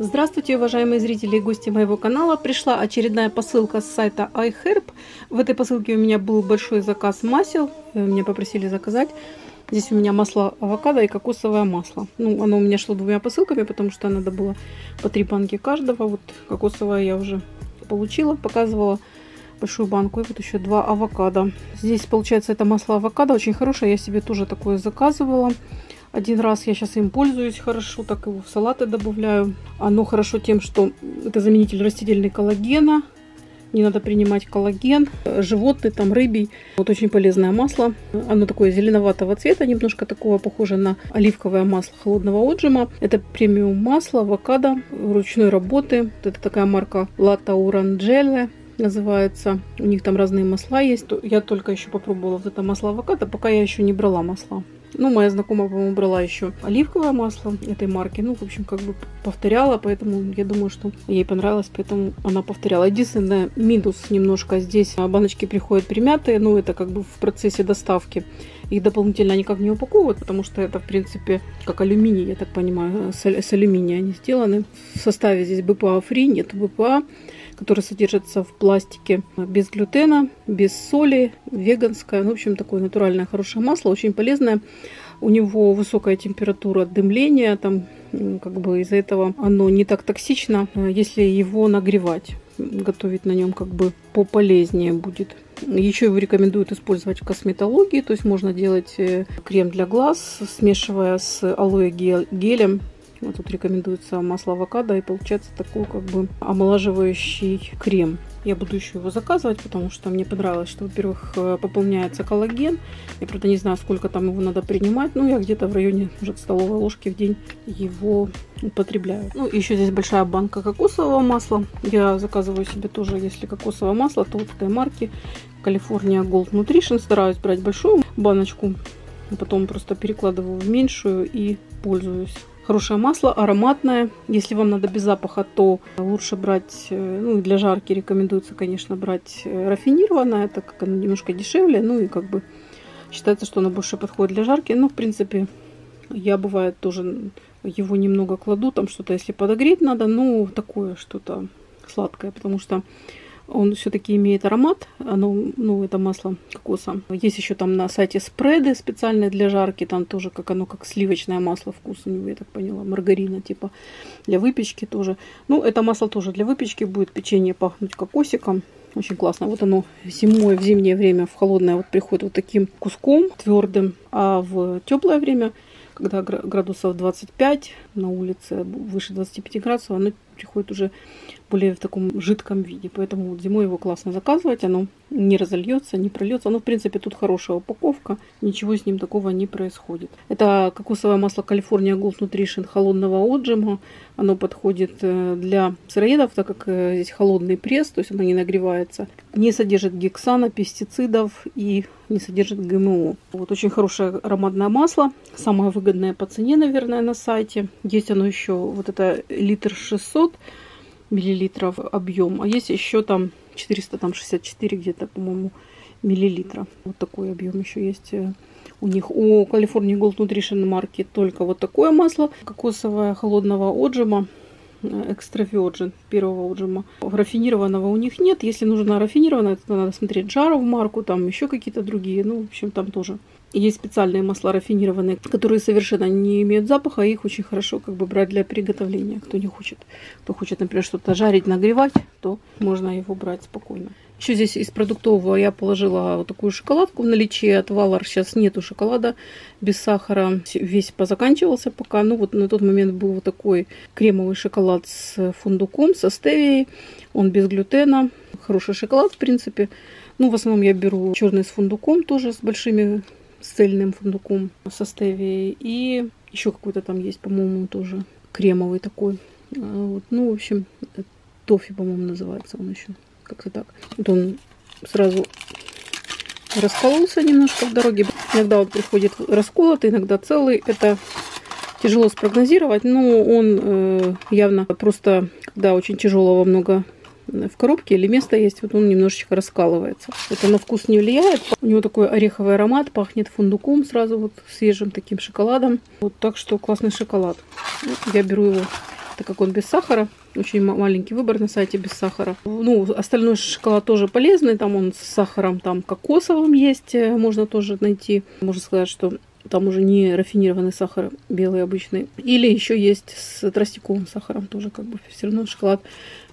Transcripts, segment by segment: Здравствуйте, уважаемые зрители и гости моего канала. Пришла очередная посылка с сайта iHerb. В этой посылке у меня был большой заказ масел. Меня попросили заказать. Здесь у меня масло авокадо и кокосовое масло. Ну, оно у меня шло двумя посылками, потому что надо было по 3 банки каждого. Вот кокосовое я уже получила, показывала большую банку. И вот еще 2 авокадо. Здесь, получается, это масло авокадо. Очень хорошее. Я себе тоже такое заказывала. Один раз я сейчас им пользуюсь хорошо, так его в салаты добавляю. Оно хорошо тем, что это заменитель растительного коллагена. Не надо принимать коллаген, животный, там, рыбий. Вот очень полезное масло. Оно такое зеленоватого цвета, немножко такого похоже на оливковое масло холодного отжима. Это премиум масло, авокадо, ручной работы. Это такая марка Lata Orangelle называется. У них там разные масла есть. Я только еще попробовала вот это масло авокадо, пока я еще не брала масла. Ну, моя знакомая, по-моему, брала еще оливковое масло этой марки. Ну, в общем, как бы повторяла, поэтому я думаю, что ей понравилось, поэтому она повторяла. Единственное, минус немножко здесь. Баночки приходят примятые, но это как бы в процессе доставки. Их дополнительно никак не упаковывают, потому что это, в принципе, как алюминий, я так понимаю, с алюминия они сделаны. В составе здесь БПА-фри, нет БПА, который содержится в пластике, без глютена, без соли, веганское. Ну, в общем, такое натуральное хорошее масло, очень полезное. У него высокая температура дымления, там, как бы из-за этого оно не так токсично, если его нагревать. Готовить на нем как бы пополезнее будет. Еще его рекомендуют использовать в косметологии, то есть можно делать крем для глаз, смешивая с алоэ гелем. Вот тут рекомендуется масло авокадо, и получается такой как бы омолаживающий крем. Я буду еще его заказывать, потому что мне понравилось, что, во-первых, пополняется коллаген. Я, правда, не знаю, сколько там его надо принимать, но я где-то в районе уже столовой ложки в день его употребляю. Ну, еще здесь большая банка кокосового масла. Я заказываю себе тоже, если кокосовое масло, то вот этой марки California Gold Nutrition. Стараюсь брать большую баночку, потом просто перекладываю в меньшую и пользуюсь. Хорошее масло, ароматное. Если вам надо без запаха, то лучше брать, ну, для жарки рекомендуется, конечно, брать рафинированное, так как оно немножко дешевле, ну и как бы считается, что оно больше подходит для жарки. Но, в принципе, я, бывает, тоже его немного кладу, там что-то, если подогреть надо, ну, такое что-то сладкое, потому что он все-таки имеет аромат, оно, ну, это масло кокоса. Есть еще там на сайте спреды специальные для жарки, там тоже как оно, как сливочное масло, вкус у него, я так поняла, маргарина, типа для выпечки тоже. Ну, это масло тоже для выпечки будет, печенье пахнуть кокосиком. Очень классно. Вот оно зимой, в зимнее время, в холодное вот приходит вот таким куском твердым, а в теплое время, когда градусов 25, на улице выше 25 градусов, оно приходит уже более в таком жидком виде. Поэтому вот зимой его классно заказывать. Оно не разольется, не прольется. Оно, в принципе, тут хорошая упаковка. Ничего с ним такого не происходит. Это кокосовое масло California Gold Nutrition холодного отжима. Оно подходит для сыроедов, так как здесь холодный пресс, то есть оно не нагревается. Не содержит гексана, пестицидов и не содержит ГМО. Вот очень хорошее ароматное масло. Самое выгодное по цене, наверное, на сайте. Есть оно еще, вот это 1,6 литра миллилитров объем, а есть еще там 464 где-то, по-моему, миллилитра. Вот такой объем еще есть у них. У California Gold Nutrition марки только вот такое масло кокосовое холодного отжима, экстра virgin первого отжима. Рафинированного у них нет. Если нужно рафинированное, то надо смотреть жару в марку, там еще какие-то другие. Ну, в общем, там тоже есть специальные масла рафинированные, которые совершенно не имеют запаха, и их очень хорошо как бы брать для приготовления. Кто не хочет, кто хочет, например, что-то жарить, нагревать, то можно его брать спокойно. Еще здесь из продуктового я положила вот такую шоколадку в наличии от Valor. Сейчас нету шоколада без сахара. Весь позаканчивался пока. Ну вот на тот момент был вот такой кремовый шоколад с фундуком, со стевией. Он без глютена. Хороший шоколад, в принципе. Ну, в основном я беру черный с фундуком тоже, с большими, с цельным фундуком, со стевией. И еще какой-то там есть, по-моему, тоже кремовый такой. Вот. Ну, в общем, тофи, по-моему, называется он еще. Как-то так. Вот он сразу раскололся немножко в дороге. Иногда он приходит расколотый, иногда целый. Это тяжело спрогнозировать, но он явно просто, когда очень тяжелого много в коробке или место есть, вот он немножечко раскалывается. Это на вкус не влияет. У него такой ореховый аромат, пахнет фундуком сразу, вот свежим таким шоколадом. Вот так что классный шоколад. Я беру его так как он без сахара. Очень маленький выбор на сайте без сахара. Ну, остальной шоколад тоже полезный. Там он с сахаром, там кокосовым есть. Можно тоже найти. Можно сказать, что там уже не рафинированный сахар, белый обычный. Или еще есть с тростниковым сахаром тоже. Как бы все равно шоколад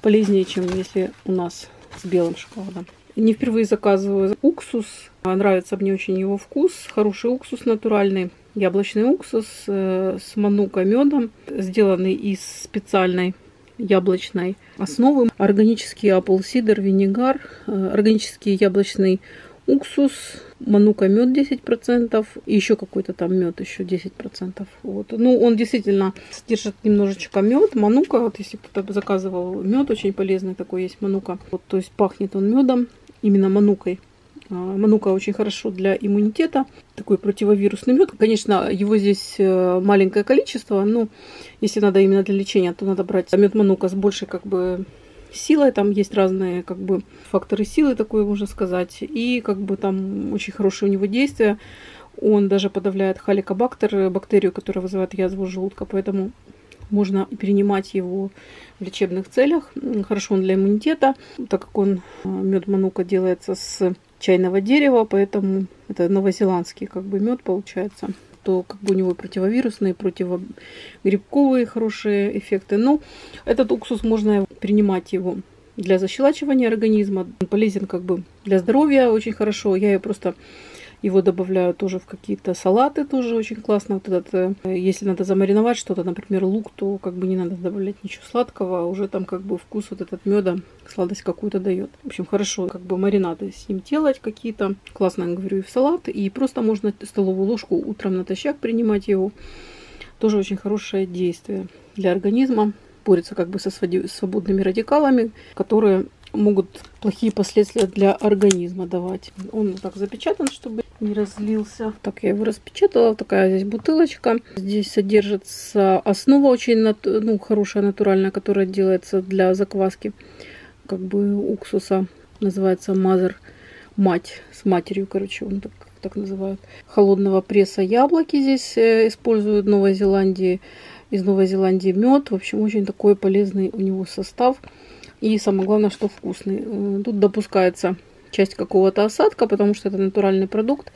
полезнее, чем если у нас с белым шоколадом. Не впервые заказываю уксус. Нравится мне очень его вкус. Хороший уксус натуральный. Яблочный уксус с манука медом, сделанный из специальной яблочной основы. Органический апл-сидр, винегар, органический яблочный уксус, манука мед 10% и еще какой-то там мед еще 10%. Вот. Ну, он действительно содержит немножечко мед, манука. Вот если кто-то заказывал мед, очень полезный такой есть манука. Вот, то есть пахнет он медом, именно манукой. Манука очень хорошо для иммунитета. Такой противовирусный мед. Конечно, его здесь маленькое количество, но если надо именно для лечения, то надо брать мед манука с большей как бы силой. Там есть разные как бы факторы силы, такое можно сказать. И как бы там очень хорошее у него действие. Он даже подавляет халикобактер, бактерию, которая вызывает язву желудка. Поэтому можно перенимать его в лечебных целях. Хорошо он для иммунитета, так как он, мед манука, делается с чайного дерева, поэтому это новозеландский как бы мед получается, то как бы у него противовирусные, противогрибковые хорошие эффекты. Но этот уксус можно принимать его для защелачивания организма, он полезен как бы для здоровья очень хорошо. Я просто его добавляю тоже в какие-то салаты, тоже очень классно. Вот этот, если надо замариновать что-то, например, лук, то как бы не надо добавлять ничего сладкого, уже там как бы вкус вот этот меда, сладость какую-то дает. В общем, хорошо как бы маринады с ним делать какие-то. Классно, я говорю, и в салат. И просто можно столовую ложку утром натощак принимать его. Тоже очень хорошее действие для организма. Борется как бы со свободными радикалами, которые могут плохие последствия для организма давать. Он вот так запечатан, чтобы не разлился. Так я его распечатала. Такая здесь бутылочка. Здесь содержится основа очень хорошая, натуральная, которая делается для закваски как бы уксуса. Называется мазер, мать, с матерью, короче, он так называют. Холодного пресса яблоки здесь используют в Новой Зеландии. Из Новой Зеландии мед. В общем, очень такой полезный у него состав. И самое главное, что вкусный. Тут допускается часть какого-то осадка, потому что это натуральный продукт,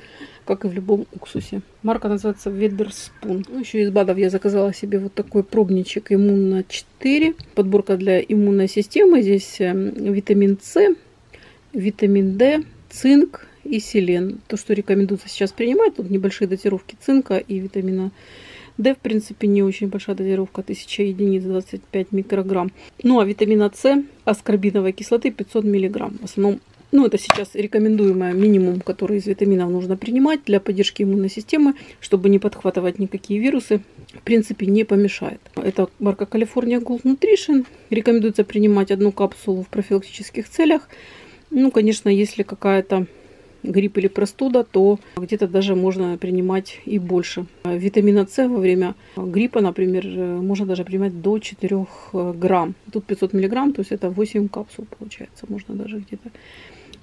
как и в любом уксусе. Марка называется Vederspun. Ну, еще из БАДов я заказала себе вот такой пробничек Иммуна 4. Подборка для иммунной системы. Здесь витамин С, витамин D, цинк и селен. То, что рекомендуется сейчас принимать, тут небольшие дозировки цинка и витамина D, в принципе, не очень большая дозировка, 1000 единиц, 25 микрограмм. Ну, а витамина С, аскорбиновой кислоты 500 миллиграмм. В основном, ну, это сейчас рекомендуемое минимум, который из витаминов нужно принимать для поддержки иммунной системы, чтобы не подхватывать никакие вирусы. В принципе, не помешает. Это марка California Gold Nutrition. Рекомендуется принимать 1 капсулу в профилактических целях. Ну, конечно, если какая-то грипп или простуда, то где-то даже можно принимать и больше. Витамина С во время гриппа, например, можно даже принимать до 4 грамм. Тут 500 миллиграмм, то есть это 8 капсул получается. Можно даже где-то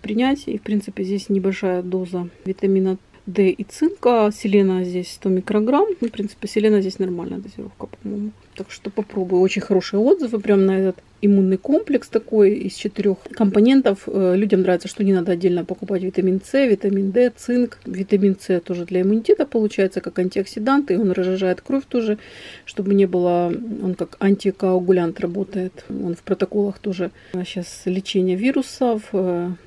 принять. И в принципе здесь небольшая доза витамина D и цинка. Селена здесь 100 микрограмм. В принципе, селена здесь нормальная дозировка, по-моему. Так что попробую. Очень хорошие отзывы прям на этот иммунный комплекс такой из 4 компонентов. Людям нравится, что не надо отдельно покупать витамин С, витамин D, цинк. Витамин С тоже для иммунитета получается как антиоксидант, и он разжижает кровь тоже, чтобы не было. Он как антикоагулянт работает. Он в протоколах тоже сейчас лечение вирусов.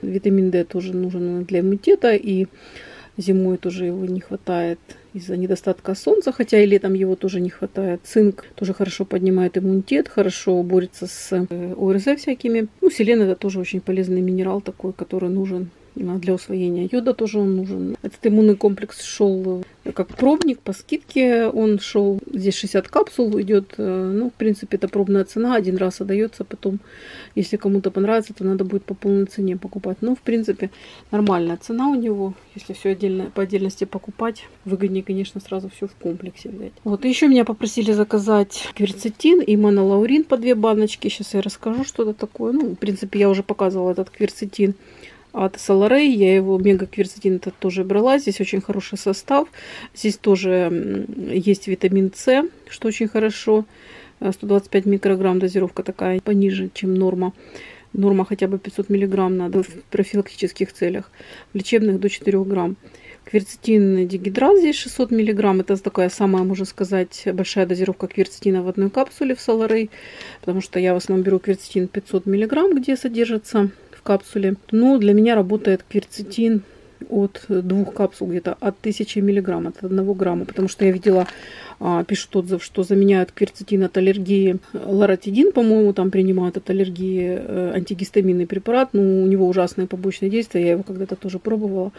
Витамин D тоже нужен для иммунитета, и зимой тоже его не хватает из-за недостатка солнца, хотя и летом его тоже не хватает. Цинк тоже хорошо поднимает иммунитет, хорошо борется с ОРЗ всякими. Ну, селен — это тоже очень полезный минерал такой, который нужен для усвоения йода, тоже он нужен. Этот иммунный комплекс шел как пробник по скидке, он шел, здесь 60 капсул идет. Ну, в принципе, это пробная цена, один раз отдается, потом, если кому-то понравится, то надо будет по полной цене покупать. Но, в принципе, нормальная цена у него, если все отдельно, по отдельности покупать, выгоднее, конечно, сразу все в комплексе взять. Вот, и еще меня попросили заказать кверцетин и монолаурин по 2 баночки, сейчас я расскажу, что это такое. Ну, в принципе, я уже показывала этот кверцетин от Solaray, я его мега кверцетин тоже брала. Здесь очень хороший состав. Здесь тоже есть витамин С, что очень хорошо. 125 микрограмм, дозировка такая пониже, чем норма. Норма хотя бы 500 миллиграмм надо в профилактических целях, в лечебных до 4 грамм. Кверцетин дигидрат здесь 600 миллиграмм. Это такая самая, можно сказать, большая дозировка кверцетина в одной капсуле в Solaray. Потому что я в основном беру кверцетин 500 миллиграмм, где содержится в капсуле. Но для меня работает кверцетин от 2 капсул, где-то от 1000 миллиграмм, от 1 грамма. Потому что я видела, пишут отзыв, что заменяют кверцетин от аллергии. Лоротидин, по-моему, там принимают от аллергии, антигистаминный препарат. Ну, у него ужасные побочные действия. Я его когда-то тоже пробовала.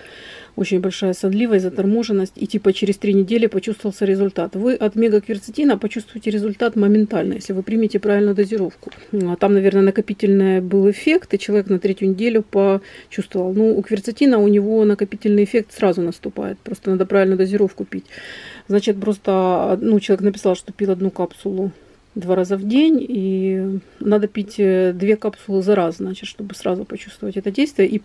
Очень большая сонливость, заторможенность. И типа через 3 недели почувствовался результат. Вы от мегакверцетина почувствуете результат моментально, если вы примете правильную дозировку. Там, наверное, накопительный был эффект, и человек на 3-ю неделю почувствовал. Ну, у кверцетина у него накопительный эффект сразу наступает. Просто надо правильную дозировку пить. Значит, просто человек написал, что пил 1 капсулу 2 раза в день, и надо пить 2 капсулы за раз, значит, чтобы сразу почувствовать это действие, и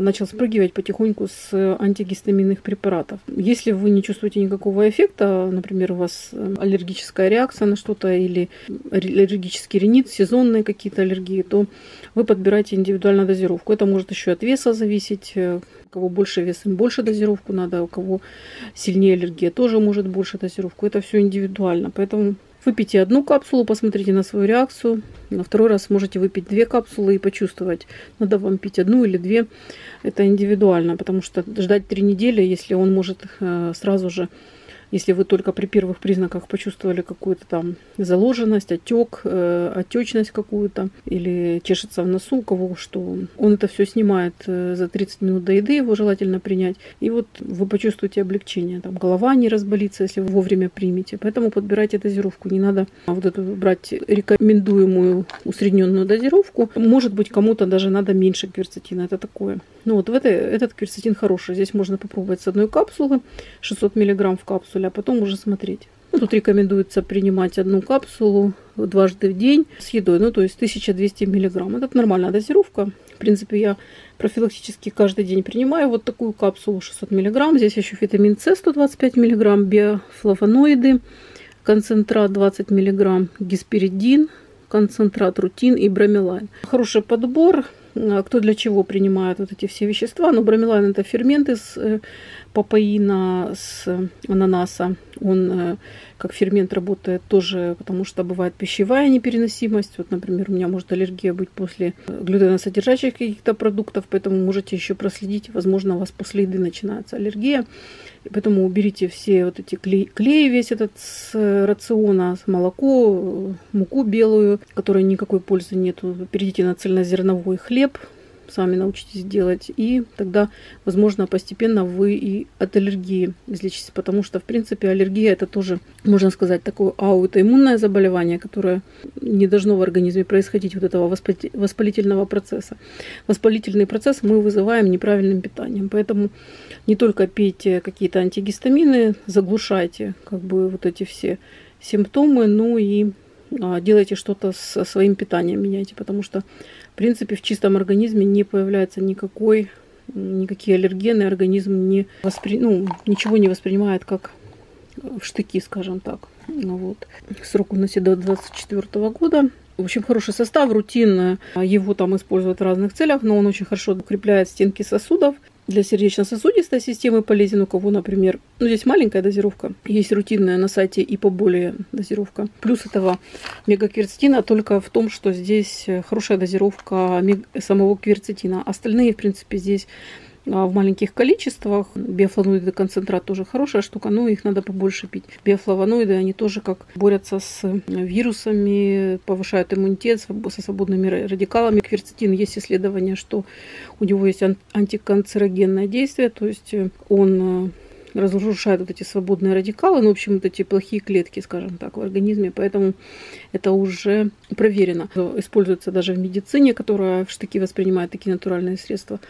начал спрыгивать потихоньку с антигистаминных препаратов. Если вы не чувствуете никакого эффекта, например, у вас аллергическая реакция на что-то или аллергический ринит, сезонные какие-то аллергии, то вы подбираете индивидуальную дозировку. Это может еще от веса зависеть. У кого больше вес, им больше дозировку надо, у кого сильнее аллергия, тоже может больше дозировку. Это все индивидуально, поэтому выпейте 1 капсулу, посмотрите на свою реакцию. На 2-й раз можете выпить 2 капсулы и почувствовать, надо вам пить 1 или 2. Это индивидуально, потому что ждать 3 недели, если он может сразу же, если вы только при первых признаках почувствовали какую-то там заложенность, отек, отечность какую-то, или чешется в носу, у кого что, он это все снимает за 30 минут до еды, его желательно принять. И вот вы почувствуете облегчение, там голова не разболится, если вы вовремя примете. Поэтому подбирайте дозировку, не надо вот эту брать рекомендуемую усредненную дозировку. Может быть, кому-то даже надо меньше кверцетина, это такое. Ну вот этот кверцетин хороший, здесь можно попробовать с 1 капсулы, 600 миллиграмм в капсуле, а потом уже смотреть. Ну, тут рекомендуется принимать 1 капсулу дважды в день с едой, ну то есть 1200 миллиграмм. Это нормальная дозировка. В принципе, я профилактически каждый день принимаю вот такую капсулу 600 миллиграмм. Здесь еще витамин С 125 миллиграмм, биофлавоноиды, концентрат 20 миллиграмм, гесперидин, концентрат рутин и бромелайн. Хороший подбор. Кто для чего принимает вот эти все вещества. Но бромелайн – это ферменты с папаина, с ананаса. Он как фермент работает тоже, потому что бывает пищевая непереносимость. Вот, например, у меня может аллергия быть после глютеносодержащих каких-то продуктов, поэтому можете еще проследить. Возможно, у вас после еды начинается аллергия. И поэтому уберите все вот эти клей весь этот с рациона, с молоко, муку белую, которой никакой пользы нету. Перейдите на цельнозерновой хлеб. Сами научитесь делать, и тогда, возможно, постепенно вы и от аллергии излечитесь, потому что, в принципе, аллергия – это тоже, можно сказать, такое аутоиммунное заболевание, которое не должно в организме происходить, вот этого воспалительного процесса. Воспалительный процесс мы вызываем неправильным питанием, поэтому не только пейте какие-то антигистамины, заглушайте как бы вот эти все симптомы, но и делайте что-то со своим питанием, меняйте, потому что, в принципе, в чистом организме не появляется никакие аллергены, организм ничего не воспринимает как в штыки, скажем так. Вот. Срок у нас до 2024 года. В общем, хороший состав, рутин, его там используют в разных целях, но он очень хорошо укрепляет стенки сосудов. Для сердечно-сосудистой системы полезен, у кого, например, здесь маленькая дозировка, есть рутинная на сайте и поболее дозировка. Плюс этого мегакверцетина только в том, что здесь хорошая дозировка самого кверцетина. Остальные, в принципе, здесь в маленьких количествах. Биофлавоноиды, концентрат тоже хорошая штука, но их надо побольше пить. Биофлавоноиды, они тоже как борются с вирусами, повышают иммунитет, со свободными радикалами. Кверцетин, есть исследования, что у него есть антиканцерогенное действие, то есть он разрушает вот эти свободные радикалы, ну, в общем, вот эти плохие клетки, скажем так, в организме, поэтому это уже проверено. Используется даже в медицине, которая в штыки воспринимает такие натуральные средства.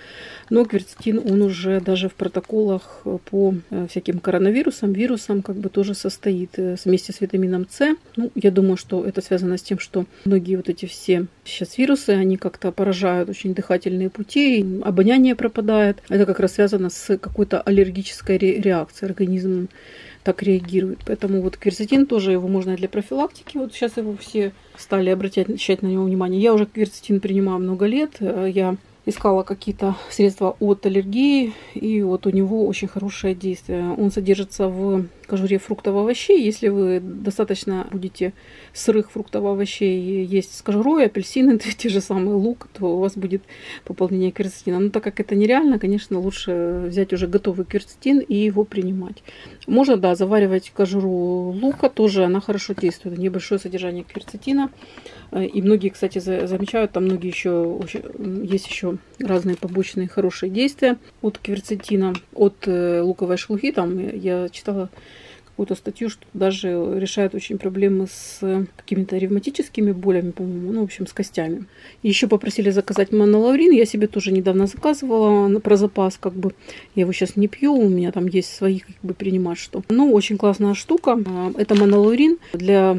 Но кверцетин, он уже даже в протоколах по всяким коронавирусам, вирусам как бы тоже состоит вместе с витамином С. Ну, я думаю, что это связано с тем, что многие вот эти все сейчас вирусы, они как-то поражают очень дыхательные пути, обоняние пропадает. Это как раз связано с какой-то аллергической реакцией. реакция, организм так реагирует. Поэтому вот кверцетин тоже, его можно для профилактики. Вот сейчас его все стали обращать на него внимание. Я уже кверцетин принимаю много лет. Я искала какие-то средства от аллергии, и вот у него очень хорошее действие. Он содержится в кожуре фруктов и овощей. Если вы достаточно будете сырых фруктов и овощей есть с кожурой, апельсины, те же самые, лук, то у вас будет пополнение кверцетина. Но так как это нереально, конечно, лучше взять уже готовый кверцетин и его принимать. Можно, да, заваривать кожуру лука, тоже она хорошо действует. Небольшое содержание кверцетина. И многие, кстати, замечают, там многие еще есть еще разные побочные хорошие действия от кверцетина, от луковой шелухи. Там я читала какую-то статью, что даже решает очень проблемы с какими-то ревматическими болями, по-моему, ну, в общем, с костями. Еще попросили заказать монолаврин. Я себе тоже недавно заказывала про запас, как бы. Я его сейчас не пью, у меня там есть свои, как бы, принимать что. Ну, очень классная штука. Это монолаврин для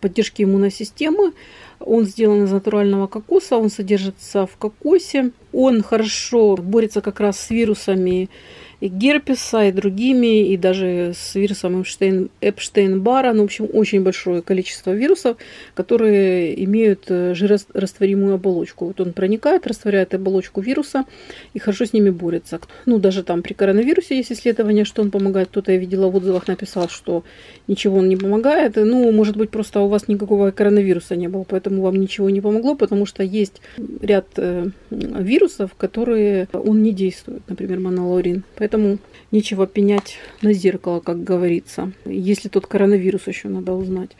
поддержки иммунной системы. Он сделан из натурального кокоса, он содержится в кокосе. Он хорошо борется как раз с вирусами и герпеса, и другими, и даже с вирусом Эпштейн-Барра. Ну, в общем, очень большое количество вирусов, которые имеют жирорастворимую оболочку. Вот он проникает, растворяет оболочку вируса и хорошо с ними борется. Ну, даже там при коронавирусе есть исследования, что он помогает. Кто-то, я видела в отзывах, написал, что ничего он не помогает. Ну, может быть, просто у вас никакого коронавируса не было, поэтому вам ничего не помогло, потому что есть ряд вирусов, которые он не действует, например, монолаврин. Поэтому нечего пенять на зеркало, как говорится. Если тот коронавирус еще надо узнать.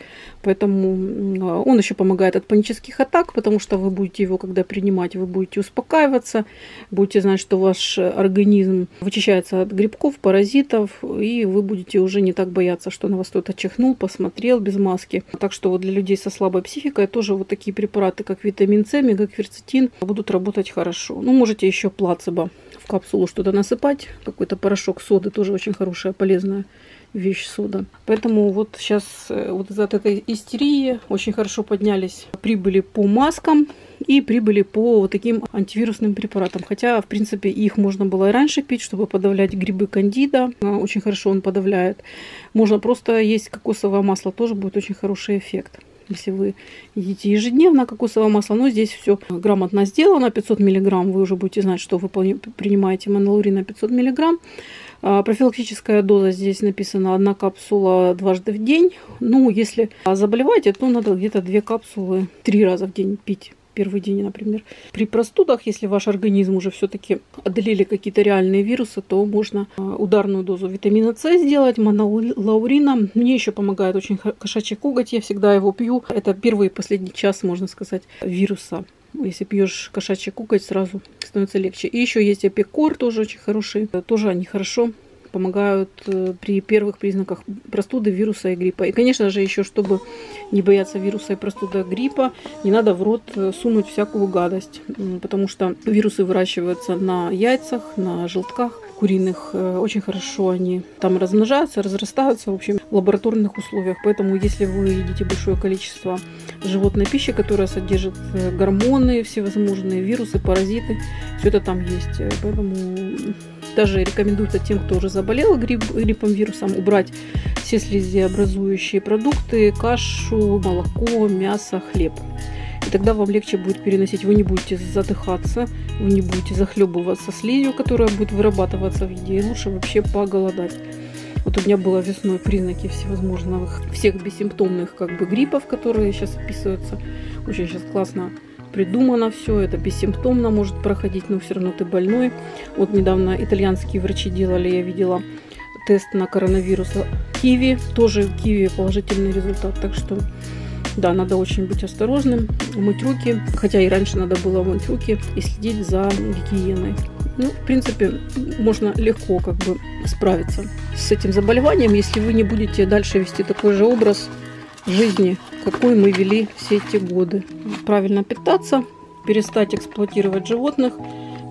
Поэтому он еще помогает от панических атак, потому что вы будете его, когда принимать, вы будете успокаиваться, будете знать, что ваш организм вычищается от грибков, паразитов, и вы будете уже не так бояться, что на вас кто-то чихнул, посмотрел без маски. Так что вот для людей со слабой психикой тоже вот такие препараты, как витамин С, мегакверцетин, будут работать хорошо. Ну, можете еще плацебо в капсулу что-то насыпать, какой-то порошок соды, тоже очень хорошая, полезная вещь сода. Поэтому вот сейчас вот из-за этой истерии очень хорошо поднялись прибыли по маскам и прибыли по вот таким антивирусным препаратам. Хотя, в принципе, их можно было и раньше пить, чтобы подавлять грибы кандида. Очень хорошо он подавляет. Можно просто есть кокосовое масло, тоже будет очень хороший эффект. Если вы едите ежедневно кокосовое масло, но здесь все грамотно сделано. 500 мг вы уже будете знать, что вы принимаете монолаврина 500 мг. Профилактическая доза здесь написана 1 капсула дважды в день. Ну, если заболеваете, то надо где-то 2 капсулы 3 раза в день пить. Первый день, например. При простудах, если ваш организм уже все-таки одолели какие-то реальные вирусы, то можно ударную дозу витамина С сделать, монолаурина. Мне еще помогает очень кошачий коготь, я всегда его пью. Это первый и последний час, можно сказать, вируса. Если пьешь кошачий коготь, сразу становится легче. И еще есть апикор, тоже очень хороший. Тоже они хорошо помогают при первых признаках простуды, вируса и гриппа. И, конечно же, еще, чтобы не бояться вируса и простуды, гриппа, не надо в рот сунуть всякую гадость, потому что вирусы выращиваются на яйцах, на желтках куриных. Очень хорошо они там размножаются, разрастаются, в общем, в лабораторных условиях. Поэтому, если вы едите большое количество животной пищи, которая содержит гормоны, всевозможные вирусы, паразиты, все это там есть. Поэтому даже рекомендуется тем, кто уже заболел гриппом, вирусом, убрать все слизиобразующие продукты, кашу, молоко, мясо, хлеб. И тогда вам легче будет переносить. Вы не будете задыхаться, вы не будете захлебываться слизью, которая будет вырабатываться в еде. И лучше вообще поголодать. Вот у меня было весной признаки всевозможных, всех бессимптомных, как бы, гриппов, которые сейчас описываются. Очень сейчас классно придумано все, это бессимптомно может проходить, но все равно ты больной. Вот недавно итальянские врачи делали, я видела, тест на коронавирус киви. Тоже киви положительный результат, так что да, надо очень быть осторожным, мыть руки, хотя и раньше надо было мыть руки и следить за гигиеной. Ну, в принципе, можно легко, как бы, справиться с этим заболеванием, если вы не будете дальше вести такой же образ жизни, какой мы вели все эти годы. Правильно питаться, перестать эксплуатировать животных,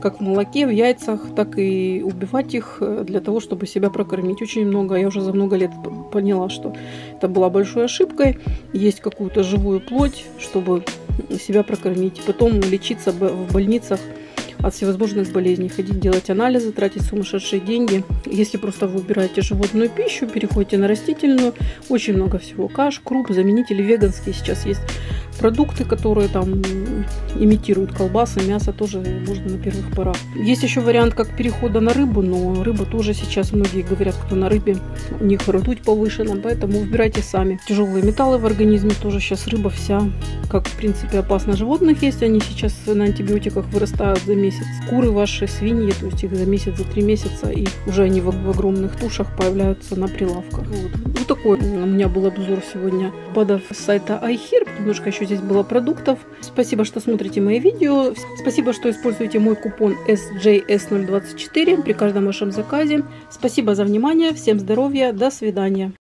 как в молоке, в яйцах, так и убивать их для того, чтобы себя прокормить. Очень много, я уже за много лет поняла, что это была большой ошибкой, есть какую-то живую плоть, чтобы себя прокормить. Потом лечиться в больницах от всевозможных болезней, ходить делать анализы, тратить сумасшедшие деньги. Если просто вы убираете животную пищу, переходите на растительную, очень много всего: каш, круп, заменители веганские. Сейчас есть продукты, которые там имитируют колбасы, мясо тоже можно на первых порах. Есть еще вариант как перехода на рыбу, но рыба тоже сейчас многие говорят, кто на рыбе, у них ртуть повышена, поэтому выбирайте сами. Тяжелые металлы в организме тоже сейчас рыба вся, как в принципе опасно животных есть, они сейчас на антибиотиках вырастают за месяц. Куры ваши, свиньи, то есть их за месяц, за 3 месяца, и уже они в огромных тушах появляются на прилавках. Вот такой у меня был обзор сегодня подав с сайта iHerb, немножко еще здесь было продуктов. Спасибо, что смотрите мои видео. Спасибо, что используете мой купон SJS024 при каждом вашем заказе. Спасибо за внимание. Всем здоровья. До свидания.